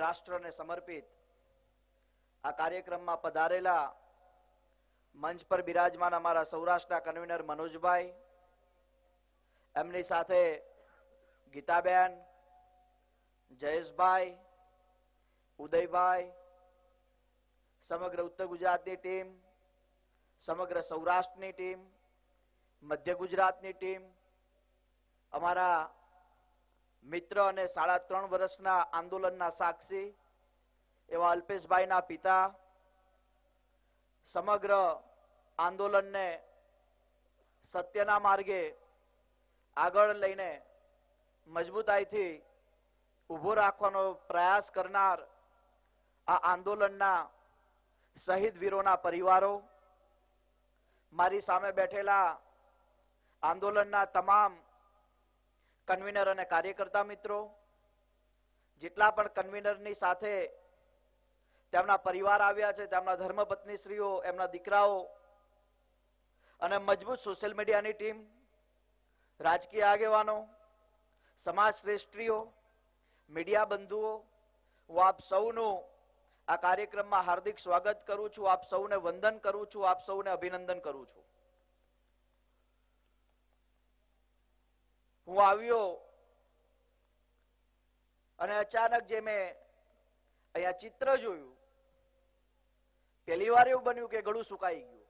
राष्ट्र ने समर्पित आ कार्यक्रम में पधारेला मंच पर बिराजमान अमरा सौराष्ट्र कन्वीनर मनोजभाई, एमनी साथे गीताबेन, जयेशभाई, उदयभाई, समग्र उत्तर गुजरात की टीम, समग्र सौराष्ट्र की टीम, मध्य गुजरात की टीम, अमरा मित्र अने 3.5 वर्षना आंदोलनना साक्षी एवा अल्पेशभाईना पिता, समग्र आंदोलन ने सत्यना मार्गे आगळ लईने मजबूताईथी उभो राखवानो प्रयास करनार आ आंदोलनना शहीद वीरोना परिवारो, मारी सामे बैठेला आंदोलनना तमाम कन्वीनर अने कार्यकर्ता मित्रों, जेटला पण कन्वीनरनी साथे तेमना परिवार आव्या छे, तेमना धर्मपत्नी श्रीओ, एमना दीकराओ अने मजबूत सोशल मीडियानी टीम, राजकीय आगेवानो, समाजश्रेष्ठीओ, मीडिया बंधुओं, हूँ आप सौनु आ कार्यक्रम में हार्दिक स्वागत करूं छूं। आप सौने वंदन करूं छूं, आप सौने अभिनंदन करूं छूं। हूँ आव्यो अने अचानक जे मैं अहींया चित्र जोयुं, पहली वार एवुं बन्युं के गळुं सुकाई गयुं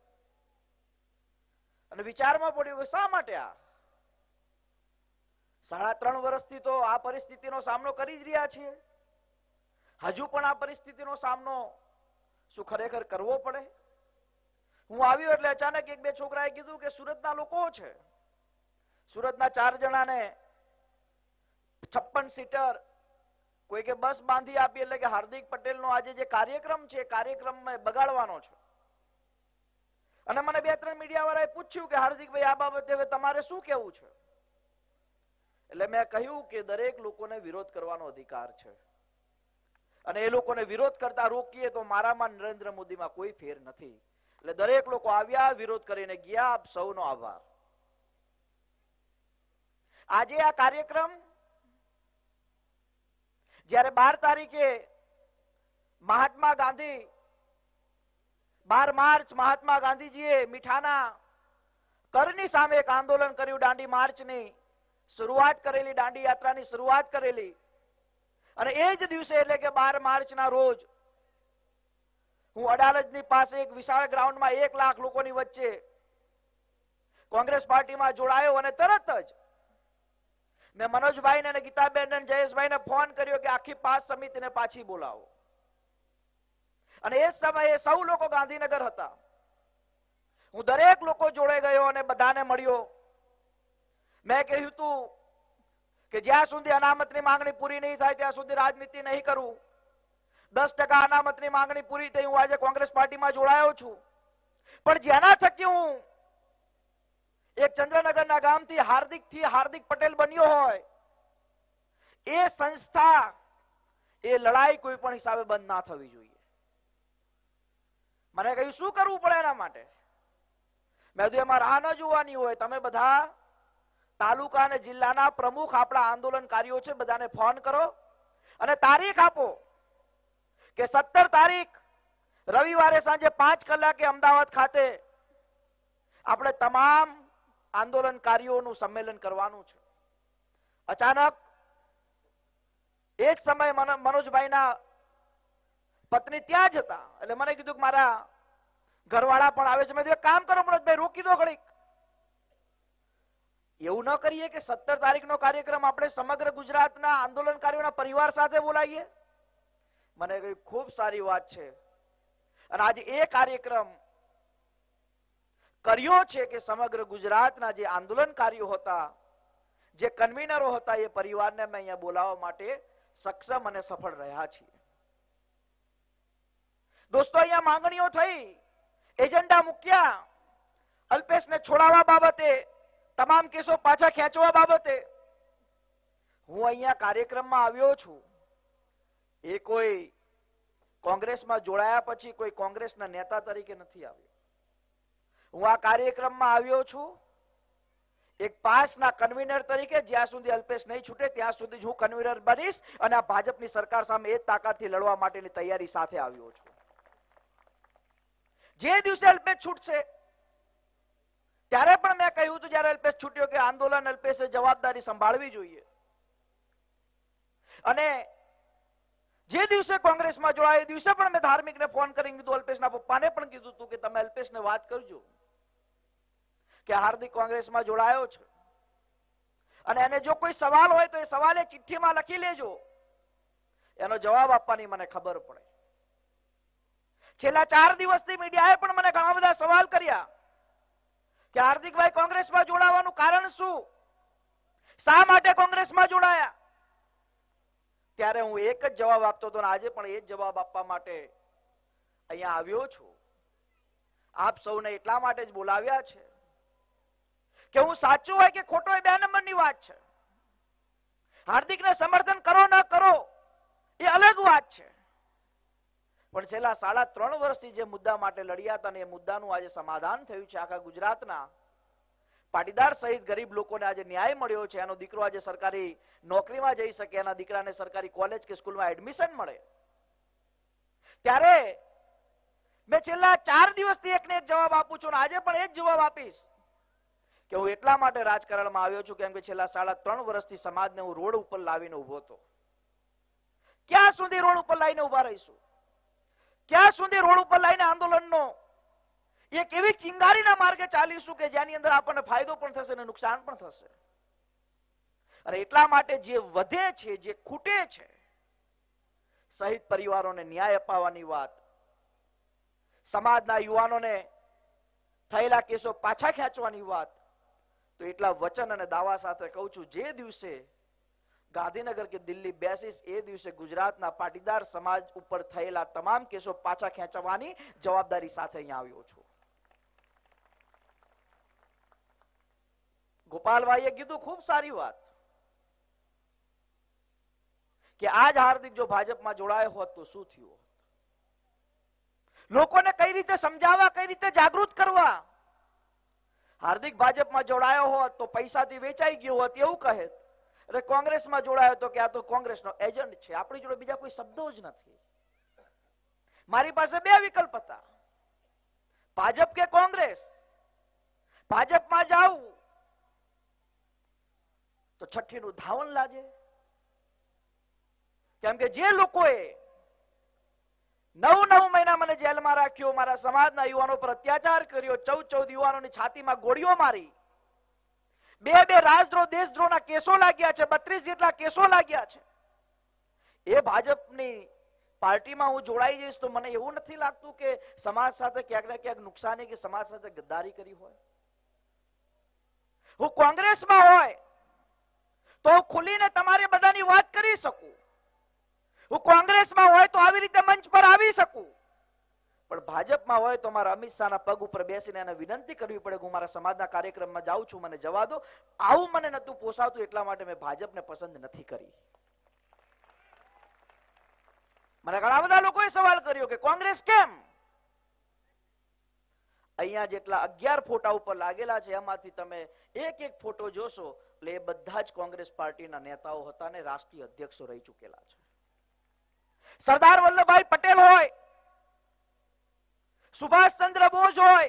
अने विचारमां पड्युं के शा माटे आ 3.5 वर्षथी तो आ परिस्थितिनो सामनो करी ज रह्या छीए, हजू पण आ परिस्थितिनो सामनो शुं खरेखर करवो पड़े। हूँ आव्यो एटले अचानक एक बे छोकराए कीधुं के सुरतना लोको छे, सूरतना 4 जना ने 56 सीटर कोई के बस बांधी आपी, एटले के हार्दिक पटेल नो आज जे कार्यक्रम छे कार्यक्रम में बगाड़वानो छे। अने मने 2-3 मीडिया वाळाए पूछ्युं के हार्दिक भाई आ बाबते हवे तमारे शुं कहेवुं छे, एटले मैं कह्युं के दरेक लोकोने विरोध करवानो अधिकार छे अने ए लोकोने विरोध करता रोकीए तो मारामां नरेंद्र मोदीमां कोई फेर नथी। एटले दरेक लोको आव्या, विरोध करीने गया। आप सौनो आभार। आजे आ कार्यक्रम જ્યારે 12 તારીખે મહાત્મા ગાંધી 12 માર્ચ મહાત્મા ગાંધીજીએ મીઠાના કરની સામે એક આંદોલન કર્યું, દાંડી માર્ચની શરૂઆત કરેલી, દાંડી યાત્રાની શરૂઆત કરેલી અને એ જ દિવસે એટલે કે 12 માર્ચના રોજ હું અડાલજની પાસે એક વિશાળ ગ્રાઉન્ડમાં 1 લાખ લોકોની વચ્ચે કોંગ્રેસ પાર્ટીમાં જોડાયો અને તરત જ मैं मनोजभाई ने गीताबेन ने जयेशभाई ने फोन कर्यो के आखी पास समिति ने पाछी बोलावो। अने ए समये सौ लोको गांधीनगर हता। हूँ दरेक लोको जोड़े गयो अने बधाने मळ्यो। मैं कह्युं तू के ज्यां सुधी अनामतनी मांगणी पूरी नहीं थाय त्यां सुधी राजनीति नहीं करूं। 10% अनामतनी मांगणी पूरी थई, हूँ आजे कोंग्रेस पार्टी में जोड़ायो छूं, पण जेना थकी हूँ एक चंद्रनगर ना गाम थी हार्दिक पटेल बन्यो होय, ए संस्था ए लड़ाई कोई पण हिसाबे बंद ना थवी जोईए। मने कह्युं शुं करवुं पड़े एना माटे। मैं कह्युं एमां राह न जोवानी होय, तमे बधा तालुका अने जिल्लाना प्रमुख आपणा आंदोलनकारीओ छे, बधाने फोन करो अने तारीख आपो के 17 तारीख रविवारे सांजे 5 કલાકે अमदावाद खाते आपणे तमाम आंदोलनकारीओनु सम्मेलन करवानुं छे। अचानक एक समय मनोजभाईना पत्नी त्यां ज हता एटले मने कीधुं के मारा घरवाळा पण आवे छे। मैं एक काम करो मनोजभाई, रोकी दो घणीक, एवुं न करीए के 17 તારીખનો कार्यक्रम आपणे समग्र गुजरातना आंदोलनकारीओना परिवार साथे बोलावीए। मने कही खूब सारी वात छे अने आज ए कार्यक्रम કર્યો છે કે સમગ્ર ગુજરાતના જે આંદોલનકારીઓ હતા, જે કન્વીનરો હતા, એ પરિવારને અમે અહીંયા બોલાવવા માટે સક્ષમ અને સફળ રહ્યા છીએ। દોસ્તો, અહીંયા માંગણીઓ થઈ, એજન્ડા મૂક્યા, અલ્પેશને છોડાવવા બાબતે, તમામ કેસો પાછા ખેંચવા બાબતે। હું અહીંયા કાર્યક્રમમાં આવ્યો છું, એ કોઈ કોંગ્રેસમાં જોડાયા પછી કોઈ કોંગ્રેસના નેતા તરીકે નથી આવ્યો। हूँ आ कार्यक्रम में आव्यो छूं एक पासना कन्वीनर तरीके ज्यां सुधी अल्पेश नहीं छूटे त्यां सुधी हूँ कन्वीनर बनीश और आ भाजपनी सरकार सामे ए ताकतथी लड़वा माटेनी तैयारी साथे आव्यो छुं। जे दिवसे अल्पेश छूटशे त्यारे पण मैं कह्युं हतुं ज्यारे अल्पेश छूट्यो के आंदोलन अल्पेशे जवाबदारी संभाळवी जोईए अने जे दिवसे कांग्रेस में जोड़ाया दिवसे पण मैं धार्मिक ने फोन करीने कीधुं अल्पेशना पप्पाने पण कीधुं हतुं के तमे अल्पेशने वात करजो कि हार्दिक कांग्रेस में जोड़ायो छे अने एने जो कोई सवाल होय तो ए सवाले चिट्ठी में लखी लेजो एनो जवाब आपवानी मने खबर पड़े। छेल्ला 4 दिवसथी मीडियाए पण मने घणा बधा सवाल कर्या कि हार्दिकभाई कांग्रेस में जोड़ावानुं कारण शुं, शा माटे कांग्रेस में जोड़ाया, त्यारे हूँ एक ज जवाब आपतो हतो अने आजे पण ए ज जवाब आपवा माटे अहींया आव्यो छुं। आप सौने एटला माटे ज बोलाव्या छे कि हूँ साचुं होय के खोटो ए 2 नंबरनी वात छे। हार्दिक ने समर्थन करो न करो ए अलग वात छे, पण छेल्ला 3.5 वर्षथी जे मुद्दा माटे लड़्या हता ने ए मुद्दानुं आज समाधान थयुं छे। आखा गुजरातना पाटीदार सहित गरीब लोकोने आज न्याय मळ्यो छे। एनो दीकरो आज सरकारी नोकरीमां जई शके, एना दीकराने सरकारी कॉलेज के स्कूलमां एडमिशन मळे, त्यारे मैं छेल्ला 4 दिवसथी एकने एक जवाब आपूं छुं, आजे पण ए ज जवाब आपीश कि हूँ एटला माटे राजकारणमां आव्यो छुं केम के छेल्ला 3.5 वर्षथी समाजने हूँ रोड उपर लावीने ऊभो हतो। क्यां सुधी रोड उपर लाईने ऊभा रहीशुं? क्यां सुधी रोड उपर लाईने आंदोलननो एक एवी चिंगारीना मार्गे चालीशुं के जेनी अंदर आपणे फायदो पण थशे अने नुकसान पण थशे। अरे एटला माटे जे वधे छे, जे खूटे छे, शहीद परिवारोने न्याय अपाववानी वात, समाजना युवानोने थयेला केसो पाछा खेंचवानी वात, तो एटला वचन अने दावा साथे कहूं छुं, जे दिवसे गांधीनगर के दिल्ली बेसिस ए दिवसे गुजरातना पाटीदार समाज उपर थयेला तमाम केसो पाछा खेंचवानी जवाबदारी साथे अहींया आव्यो छुं। गोपालभाईए कीधुं खूब सारी बात कि आज हार्दिक जो भाजप में जोड़ायो होत तो शुं थयुं होत, लोकोने कई रीते समजावा, कई रीते जागृत करवा। हार्दिक भाजप में जोड़ायो होत तो पैसाथी वेचाई गयो होत एवुं कहेत, अरे कांग्रेस में जोड़ायो तो क्या तो कांग्रेस नो एजेंट छे। आपणी जोड़े बीजा कोई शब्दों ज नथी। मारी पासे 2 विकल्प हता, भाजप के कांग्रेस। भाजप में जाऊं तो छठ्ठी नु धावन लाजे, केम के जे लोकोए 9-9 महीना मने जेल में राख्यो, मारा समाजना युवानो पर अत्याचार कर्यो, 14-14 युवानोनी छाती में गोळीओ मारी, 2-2 राजद्रोह देशद्रोह ना केसो लाग्या छे, 32 जेटला केसो लाग्या छे, ए भाजपनी पार्टी में हूँ जोड़ाई जईश तो मने एवुं नथी लागतुं के समाज साथे क्यांक ने क्यांक नुकसानी के समाज साथे गद्दारी करी होय। हूँ कांग्रेस में होय तो हूँ खुलीने तमारी बधानी वात करी सकूं, हूँ कांग्रेस में होय तो आवी रीते मंच पर आवी सकूं, पण भाजप में होय तो मारा अमित शाह पग उपर बेसीने एने विनंती करवी पड़े, हूँ मारा समाजना कार्यक्रम में जाऊं छुं, मने जवा दो। आवुं मने नतुं पोसातुं एटला माटे मैं भाजप ने पसंद नहीं करी। मने घणा बधा लोकोए सवाल कर्यो के कांग्रेस केम? अहींया जेटला 11 फोटा उपर लागेला छे एमांथी तमे एक फोटो जोशो એટલે એ બધા જ કોંગ્રેસ પાર્ટીના નેતાઓ હતા ને રાષ્ટ્રીય અધ્યક્ષો રહી ચૂકેલા છે। સરદાર વલ્લભભાઈ પટેલ હોય, સુભાષ ચંદ્ર બોઝ હોય,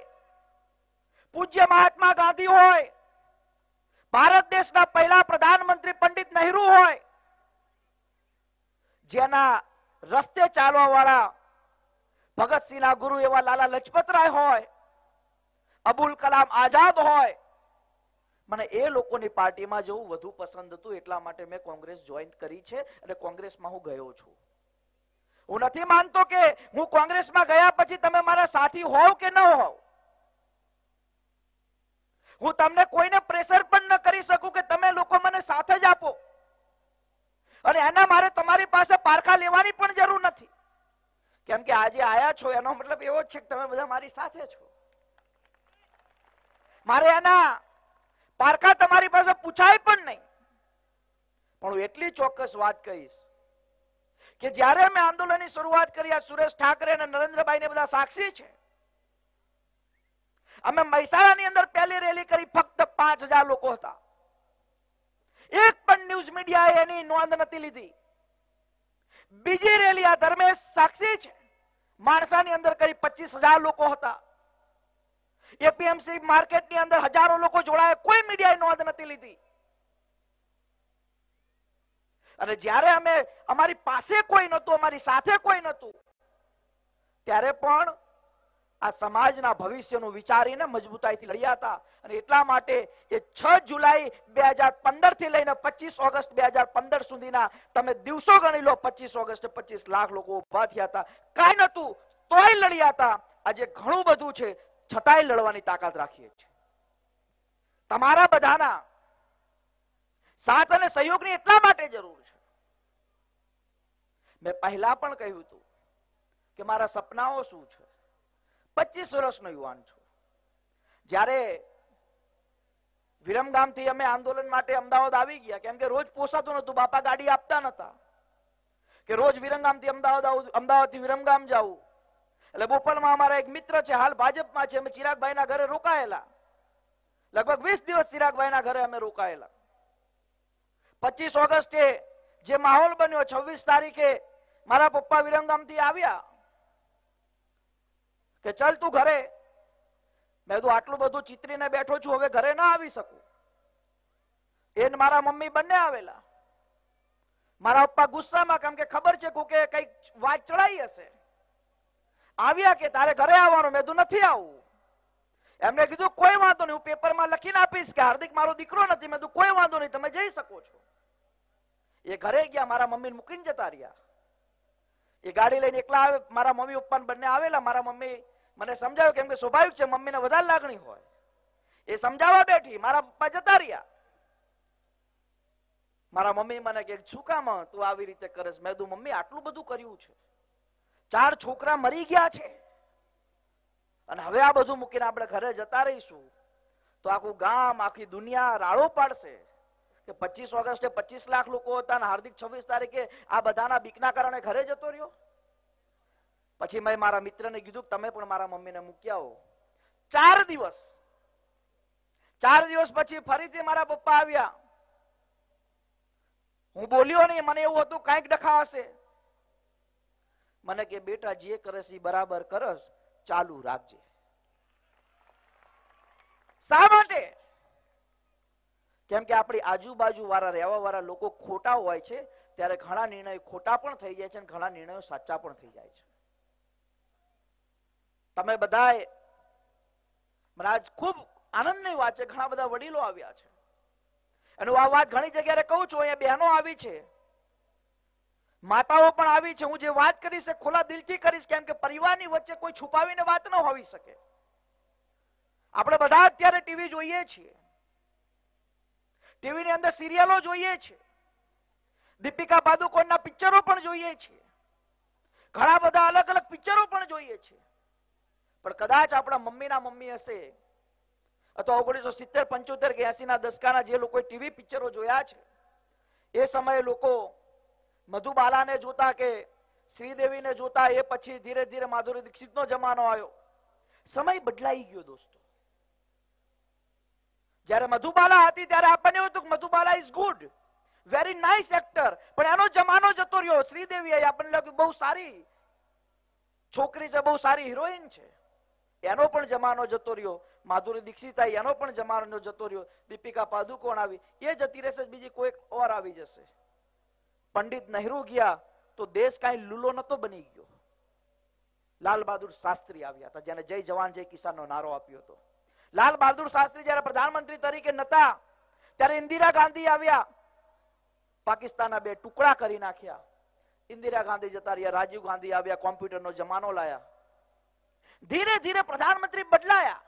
પૂજ્ય મહાત્મા ગાંધી હોય, ભારત દેશના પહેલા પ્રધાનમંત્રી પંડિત નહેરુ હોય, જેના રસ્તે ચાલવા વાળા ભગતસિંહના ગુરુ એવા લાલા લજપતરાય હોય, અબુલ કલામ આઝાદ હોય, મને એ લોકોની પાર્ટીમાં જવું વધુ પસંદ હતું, એટલા માટે મેં કોંગ્રેસ જોઈન કરી છે અને કોંગ્રેસમાં હું ગયો છું। હું નથી માનતો કે હું કોંગ્રેસમાં ગયા પછી તમે મારા સાથી હોવ કે ન હોવ, હું તમને કોઈને પ્રેશર પણ ન કરી શકું કે તમે લોકો મને સાથ જ આપો, અને એના મારે તમારી પાસે પારખા લેવાની પણ જરૂર નથી, કેમ કે આજે આયા છો એનો મતલબ એવો જ છે કે તમે બધા મારી સાથે છો। મારે એના पारखा तमारी पासे पूछाय पण नहीं, पण हूँ एटली चौक्कस बात कहीश कि ज्यारे मैं आंदोलन की शुरुआत करी, सुरेश ठाकरे ने नरेंद्रभाई ने बधा साक्षी छे, અમે મહેસાણાની અંદર પહેલી રેલી કરી ફક્ત 5000 લોકો હતા. એક પણ ન્યૂઝ મીડિયાએ એની નોંધ નથી લીધી. બીજી રેલી આ ધર્મેશ સાક્ષી છે, માણસાની અંદર કરી 25000 લોકો હતા. એપીએમસી માર્કેટની અંદર હજારો લોકો જોડાયા, કોઈ મીડિયાએ નોંધ નથી લીધી. અને જ્યારે અમે અમારી પાસે કોઈ નહોતું, અમારી સાથે કોઈ નહોતું, ત્યારે પણ આ સમાજના ભવિષ્યનું વિચારીને મજબૂતાઈથી લડ્યા હતા. અને એટલા માટે એ 6 જુલાઈ 2015 થી લઈને 25 ઓગસ્ટ 2015 સુધીના તમે દિવસો ગણી લો. 25 ઓગસ્ટે 25 લાખ લોકો ઉભા થયા હતા. કાંઈ નહોતું તોય લડ્યા હતા. આજે ઘણું બધું છે છતાંય લડવાની તાકાત રાખીએ છીએ. તમારા બધાના સાથ અને સહયોગની એટલા માટે જરૂર છે. મેં પહેલા પણ કહ્યું હતું કે મારા સપનાઓ શું છે. 25 વર્ષનો યુવાન છું. જ્યારે વિરમગામથી અમે આંદોલન માટે અમદાવાદ આવી ગયા, કેમ કે રોજ પોસાતું નહોતું, બાપા ગાડી આપતા નતા કે રોજ વિરમગામથી અમદાવાદ આવું, અમદાવાદથી વિરમગામ જવું. એટલે બોપલમાં અમારા એક મિત્ર છે, હાલ ભાજપમાં છે, અમે ચિરાગભાઈના ઘરે રોકાયેલા. લગભગ 20 દિવસ ચિરાગભાઈના ઘરે અમે રોકાયેલા. 25 ઓગસ્ટે જે માહોલ બન્યો, 26 તારીખે મારા પપ્પા વિરમગામથી આવ્યા કે ચાલ તું ઘરે. મેં તો આટલું બધું ચિતરીને બેઠો છું, હવે ઘરે ના આવી શકું. એ મારા મમ્મી બંને આવેલા. મારા પપ્પા ગુસ્સામાં, કેમ કે ખબર છે કે કઈક વાત ચડાઈ હશે, આવ્યા કે તારે ઘરે આવવાનું. મેં તું નથી આવું. એમને કીધું કોઈ વાંધો નહીં, હું પેપરમાં લખીને આપીશ કે હાર્દિક મારો દીકરો નથી. મેં તું કોઈ વાંધો નહીં, તમે જઈ શકો છો. એ ઘરે ગયા, મારા મમ્મીને મૂકીને જતા રહ્યા. એ ગાડી લઈને એકલા આવે. મારા મમ્મી પપ્પા બંને આવેલા. મારા મમ્મી મને સમજાવ્યું, કેમ કે સ્વાભાવિક છે મમ્મીને વધારે લાગણી હોય. એ સમજાવવા બેઠી, મારા પપ્પા જતા રહ્યા. મારા મમ્મી મને કે શું કામ તું આવી રીતે કરેશ? મેં તું મમ્મી આટલું બધું કર્યું છે, 4 છોકરા મરી ગયા છે, અને હવે આ બધું મૂકીને આપણે ઘરે જતા રહીશું તો આખું ગામ, આખી દુનિયા રાડો પાડશે કે 25 ઓગસ્ટે 25 લાખ લોકો હતા અને હાર્દિક 26 તારીખે આ બધાના બીકના કારણે ઘરે જતો રહ્યો. પછી મેં મારા મિત્રને કીધું કે તમે પણ મારા મમ્મીને મૂકી આવો. 4 દિવસ, 4 દિવસ પછી ફરીથી મારા પપ્પા આવ્યા. હું બોલ્યો નહીં. મને એવું હતું કાંઈક ડખા હશે. મને કે બેટા, જે કરસ એ બરાબર કરસ, ચાલુ રાખજે. શા માટે? કેમ કે આપણી આજુબાજુ વાળા, રહેવા વાળા લોકો ખોટા હોય છે, ત્યારે ઘણા નિર્ણયો ખોટા પણ થઈ જાય છે અને ઘણા નિર્ણયો સાચા પણ થઈ જાય છે. તમે બધાએ, મને આજ ખૂબ આનંદની વાત છે, ઘણા બધા વડીલો આવ્યા છે. અને હું આ વાત ઘણી જગ્યાએ કહું છું. અહીંયા બહેનો આવી છે, માતાઓ પણ આવી છે. હું જે વાત કરીશ એ ખુલ્લા દિલથી કરીશ, કેમ કે પરિવારની વચ્ચે કોઈ છુપાવીને વાત ન હોવી શકે. આપણે બધા અત્યારે ટીવી જોઈએ છીએ, ટીવીની અંદર સિરિયલો જોઈએ છીએ, દીપિકા પાદુકોણના પિક્ચરો પણ જોઈએ છીએ, ઘણા બધા અલગ અલગ પિક્ચરો પણ જોઈએ છીએ. પણ કદાચ આપણા મમ્મીના મમ્મી હશે અથવા 1975, 75 કે 80ના દશકાના જે લોકોએ ટીવી પિક્ચરો જોયા છે, એ સમયે લોકો મધુબાલાને જોતા કે શ્રીદેવીને જોતા. એ પછી ધીરે ધીરે માધુરી દીક્ષિતનો જમાનો આવ્યો. સમય બદલાઈ ગયો દોસ્તો. જ્યારે મધુબાલા હતી ત્યારે આપણને એવું હતું કે Madhubala is good, very nice actor, પણ એનો જમાનો જતો રહ્યો. શ્રીદેવી આપણને લાગ્યું બહુ સારી છોકરી છે, બહુ સારી હિરોઈન છે, એનો પણ જમાનો જતો રહ્યો. માધુરી દીક્ષિત આવી, એનો પણ જમાનો જતો રહ્યો. દીપિકા પાદુકોણ આવી, એ જતી રહેશે, બીજી કોઈક ઓર આવી જશે. પંડિત નહેરુ ગયા તો દેશ કઈ લૂલો નતો બની ગયો. લાલ બહાદુર શાસ્ત્રી આવ્યા હતા, જેને જય જવાન જય કિસાનનો નારો આપ્યો હતો. લાલ બહાદુર શાસ્ત્રી જ્યારે પ્રધાનમંત્રી તરીકે નતા, ત્યારે ઇન્દિરા ગાંધી આવ્યા, પાકિસ્તાનના 2 ટુકડા કરી નાખ્યા. ઇન્દિરા ગાંધી જતા રહ્યા, રાજીવ ગાંધી આવ્યા, કોમ્પ્યુટરનો જમાનો લાયા. ધીરે ધીરે પ્રધાનમંત્રી બદલાયા.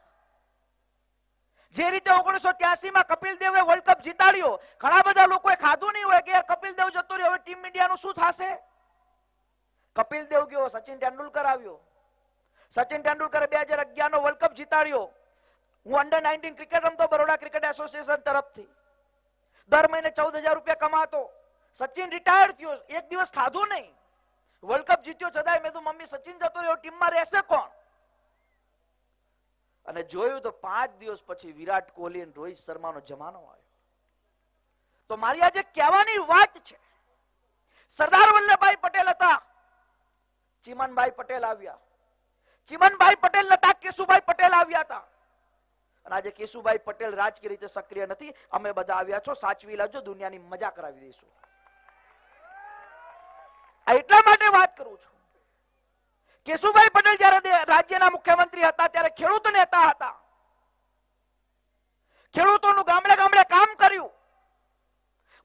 જે રીતે 1983માં કપિલ દેવે વર્લ્ડ કપ જીતાડ્યો, ઘણા બધા લોકોએ ખાધું નહીં હોય કે કપિલ દેવ જતો રહ્યો, હવે ટીમ ઇન્ડિયાનું શું થશે? કપિલ દેવ ગયો, સચિન તેંડુલકર આવ્યો. સચિન તેંડુલકરે 2011નો વર્લ્ડ કપ જીતાડ્યો. હું અંડર 19 ક્રિકેટ રમતો, બરોડા ક્રિકેટ એસોસિએશન તરફથી દર મહિને 14,000 રૂપિયા કમાતો. સચિન રિટાયર્ડ થયો, એક દિવસ ખાધું નહીં, વર્લ્ડ કપ જીત્યો. છતાંય મેં તો મમ્મી સચિન જતો રહ્યો, ટીમમાં રહેશે કોણ? અને જોયું તો 5 દિવસ પછી વિરાટ કોહલી અને રોહિત શર્માનો જમાનો આવ્યો. તો મારી આજે કહેવાની વાત છે, સરદાર વલ્લભભાઈ પટેલ હતા, ચીમનભાઈ પટેલ આવ્યા, ચીમનભાઈ પટેલ હતા, કેશુભાઈ પટેલ આવ્યા હતા. અને આજે કેશુભાઈ પટેલ રાજકીય રીતે સક્રિય નથી. અમે બધા આવ્યા છો, સાચવી લેજો, દુનિયાની મજા કરાવી દઈશું. એટલા માટે વાત કરું છું, કેશુભાઈ પટેલ જ્યારે રાજ્યના મુખ્યમંત્રી હતા ત્યારે ખેડૂત નેતા હતા, ખેડૂતોનું ગામડે ગામડે કામ કર્યું.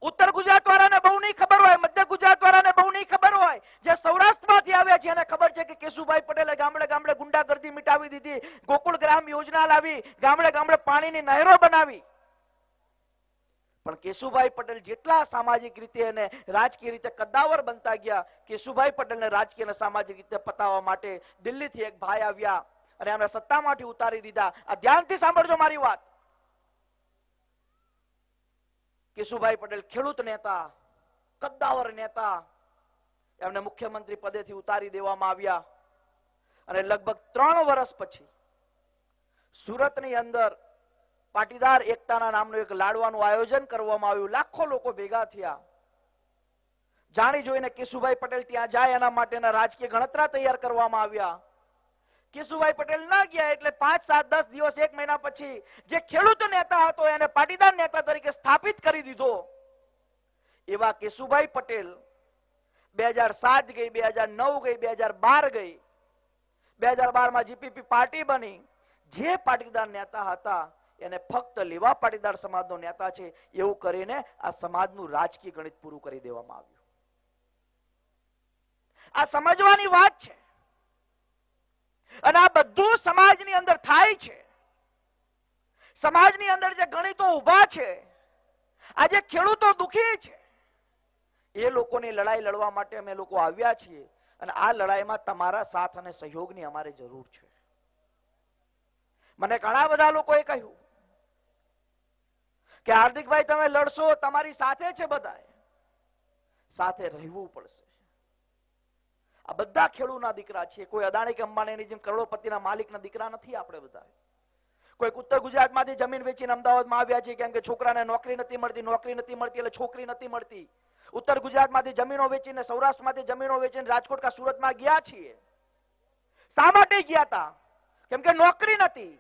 ઉત્તર ગુજરાત વાળાને બહુ નહીં ખબર હોય, મધ્ય ગુજરાત વાળાને બહુ નહીં ખબર હોય, જે સૌરાષ્ટ્રમાંથી આવ્યા છે એને ખબર છે કે કેશુભાઈ પટેલે ગામડે ગામડે ગુંડાગર્દી મિટાવી દીધી, ગોકુળ ગ્રામ યોજના લાવી, ગામડે ગામડે પાણીની નહેરો બનાવી. પણ કેશુભાઈ પટેલ જેટલા સામાજિક રીતે અને રાજકીય રીતે કદ્દાવર બનતા ગયા, કેશુભાઈ પટેલને રાજકીય અને સામાજિક રીતે પતાવવા માટે દિલ્હીથી એક ભાઈ આવ્યા અને એમને સત્તામાંથી ઉતારી દીધા. આ ધ્યાનથી સાંભળજો મારી વાત. કેશુભાઈ પટેલ ખેડૂત નેતા, કદ્દાવર નેતા, એમને મુખ્યમંત્રી પદેથી ઉતારી દેવામાં આવ્યા. અને લગભગ 3 વર્ષ પછી સુરતની અંદર પાટીદાર એકતાના નામનું એક લાડવાનું આયોજન કરવામાં આવ્યું. લાખો લોકો ભેગા થયા. જાણી જોઈને કેશુભાઈ પટેલ ત્યાં જાય એના માટેના રાજકીય ગણતરા તૈયાર કરવામાં આવ્યા. કેશુભાઈ પટેલ ના ગયા એટલે 5, 7, 10 દિવસ, 1 મહિના પછી જે ખેડૂત નેતા હતો એને પાટીદાર નેતા તરીકે સ્થાપિત કરી દીધો. એવા કેશુભાઈ પટેલ 2007 ગઈ, 2009 ગઈ, 2012 ગઈ, 2012માં જીપીપી પાર્ટી બની. જે પાટીદાર નેતા હતા એને ફક્ત લેવા પાટીદાર સમાજનો નેતા છે એવું કરીને આ સમાજનું રાજકીય ગણિત પૂરું કરી દેવામાં આવ્યું. આ સમજવાની વાત છે. અને આ બધું સમાજની અંદર થાય છે. સમાજની અંદર જે ગણિતો ઉભા છે, આજે ખેડૂતો દુખી છે, એ લોકોની લડાઈ લડવા માટે અમે લોકો આવ્યા છીએ. અને આ લડાઈમાં તમારા સાથ અને સહયોગની અમારે જરૂર છે. મને ઘણા બધા લોકોએ કહ્યું કે હાર્દિકભાઈ તમે લડશો, તમારી સાથે છે, બધાએ સાથે રહેવું પડશે. આ બધા ખેડૂતના દીકરા છે. કોઈ અદાણી કે અંબાણીની જેમ કરોડોપતિના માલિકના દીકરા નથી. આપણે બધા કોઈક ઉત્તર ગુજરાતમાંથી જમીન વેચીને અમદાવાદમાં આવ્યા છે, કેમ કે છોકરાને નોકરી નથી મળતી, નોકરી નથી મળતી એટલે છોકરી નથી મળતી. ઉત્તર ગુજરાતમાંથી જમીનો વેચીને, સૌરાષ્ટ્રમાંથી જમીનો વેચીને રાજકોટ કા સુરતમાં ગયા છીએ. શા માટે ગયા હતા? કેમ કે નોકરી નથી,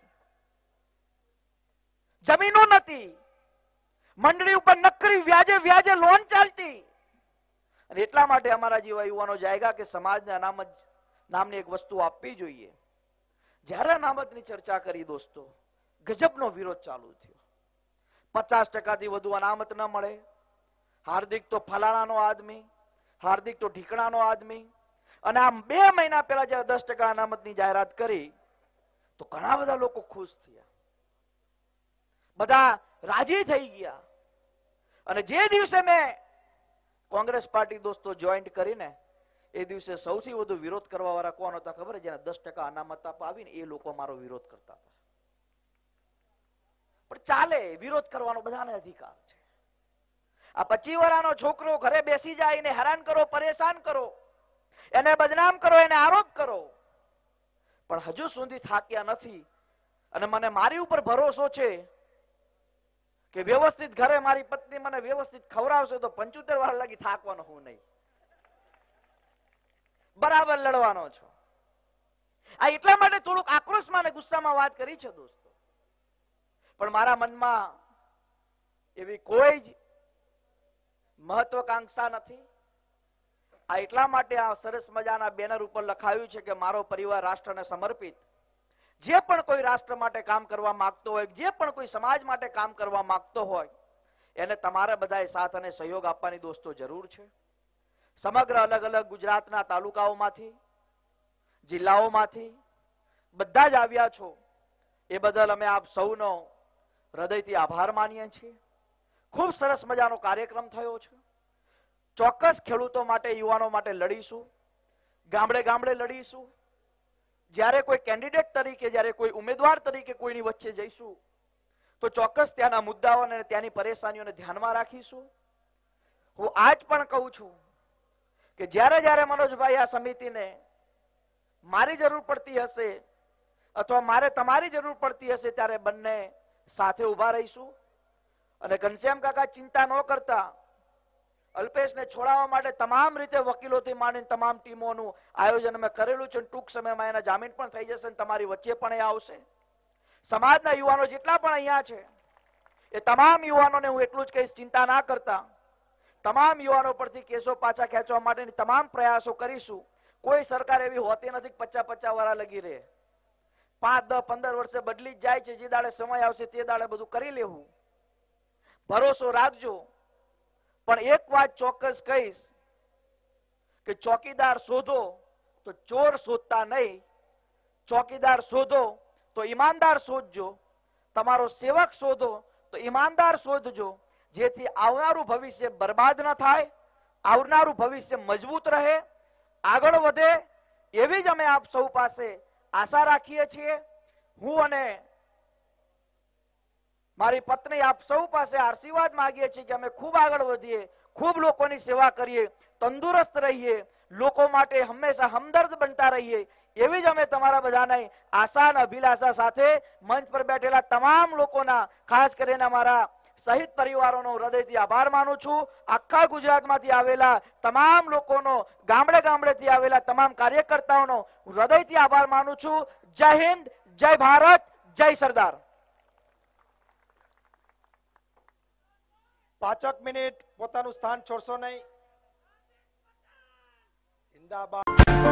જમીનો નથી, મંડળી ઉપર નકરી વ્યાજે વ્યાજે લોન ચાલતી. અને એટલા માટે અમારા જેવા યુવાનો જાયગા કે સમાજને અનામત નામની એક વસ્તુ આપવી જોઈએ. જ્યારે અનામતની ચર્ચા કરી દોસ્તો, ગજબનો વિરોધ ચાલુ થયો. 50%થી વધુ અનામત ન મળે, હાર્દિક તો ફલાણાનો આદમી, હાર્દિક તો ઢીકણાનો આદમી. અને આ 2 મહિના પહેલા જયારે 10% અનામતની જાહેરાત કરી તો ઘણા બધા લોકો ખુશ થયા, બધા રાજી થઈ ગયા. અને જે દિવસે મેં કોંગ્રેસ પાર્ટી દોસ્તો જોઈન્ટ કરીને, એ દિવસે સૌથી વધુ વિરોધ કરવા વાળા કોણ હતા ખબર? જેને 10% અનામત અપાવીને એ લોકો મારો વિરોધ કરતા હતા. પણ ચાલે, વિરોધ કરવાનો બધાને અધિકાર છે. આ 25 વર્ષનો છોકરો ઘરે બેસી જાય, એને હેરાન કરો, પરેશાન કરો, એને બદનામ કરો, એને આરોપ કરો, પણ હજુ સુધી થાક્યા નથી. અને મને મારી ઉપર ભરોસો છે કે વ્યવસ્થિત ઘરે મારી પત્ની મને વ્યવસ્થિત ખવડાવશે તો 75 વાર લાગી થાકવાનો હું નહીં. બરાબર લડવાનો છો. આ એટલા માટે થોડુંક આક્રોશમાં અને ગુસ્સામાં વાત કરી છે દોસ્તો. પણ મારા મનમાં એવી કોઈ જ મહત્વાકાંક્ષા નથી. આ એટલા માટે આ સરસ મજાના બેનર ઉપર લખાયું છે કે મારો પરિવાર રાષ્ટ્રને સમર્પિત. જે પણ કોઈ રાષ્ટ્ર માટે કામ કરવા માંગતો હોય, જે પણ કોઈ સમાજ માટે કામ કરવા માંગતો હોય, એને તમારા બધાએ સાથ અને સહયોગ આપવાની દોસ્તો જરૂર છે. સમગ્ર અલગ અલગ ગુજરાતના તાલુકાઓમાંથી, જિલ્લાઓમાંથી બધા જ આવ્યા છો, એ બદલ અમે આપ સૌનો હૃદયથી આભાર માનીએ છીએ. ખૂબ સરસ મજાનો કાર્યક્રમ થયો છે. ચોક્કસ ખેડૂતો માટે, યુવાનો માટે લડીશું, ગામડે ગામડે લડીશું. જ્યારે કોઈ કેન્ડિડેટ તરીકે, જ્યારે કોઈ ઉમેદવાર તરીકે કોઈની વચ્ચે જઈશું તો ચોક્કસ ત્યાંના મુદ્દાઓને અને ત્યાંની પરેશાનીઓને ધ્યાનમાં રાખીશું. હું આજ પણ કહું છું કે જ્યારે જ્યારે મનોજભાઈ આ સમિતિને મારી જરૂર પડતી હશે, अथवा मारे तमारी जरूर पड़ती हशे त्यारे बन्ने साथे उभा रहीशुं। अने घनश्याम काका चिंता न करता, अल्पेश ने छोड़वा माटे तमाम रीते वकीलों थी मांडीने तमाम टीमोनुं आयोजन अमे करेलुं छे। टूंक समयमां एना जामीन पण थई जशे अने तमारी वच्चे पण ए आवशे। समाजना युवानो जेटला पण अहींया छे ए तमाम युवानोने हुं एटलुं ज कहीश, चिंता ना करता। तमाम युवानो परथी केसो पाछा खेंचवा माटेनी तमाम प्रयासो करीशुं। कोई सरकार एवी होती नथी के 50-50 वर्ष लगी रहे, 5-10-15 वर्षे बदली जाय छे। जे दाड़े समय आवशे ते दाड़े बधुं करी लेवुं, भरोसो राखजो। पण एक बात चौक्कस कहीश कि चौकीदार शोधो तो चोर शोधता नहीं, चौकीदार शोधो तो ईमानदार शोधजो, तमारो सेवक शोधो तो ईमानदार शोधजो, जेथी आवनारू भविष्य बर्बाद न थाय, आवनारू भविष्य मजबूत रहे, आगळ वधे, एवी ज अमे आप सौ पासे आशा राखीए छीए। हूँ अने मारी पत्नी आप सौ पासे आशीर्वाद मांगीए छीए कि अमे खूब आगळ वधीए, खूब लोकोनी सेवा करीए, तंदुरस्त रहीए, लोको माटे हमेशा हमदर्द बनता रहीए, एवी ज अमे तमारा बधाने आशा अने अभिलाषा साथे मंच पर बैठेला तमाम लोकोना, खास करीने अमारा सहित परिवारोनो हृदयथी आभार मानु छूं। आखा गुजरातमांथी आवेला तमाम लोकोनो, गामडे गामडेथी आवेला तमाम कार्यकर्ताओनो हृदयथी आभार मानु छूं। जय हिंद, जय भारत, जय सरदार। 5 मिनिट पोतानुं स्थान छोडशो नहीं। जिंदाबाद।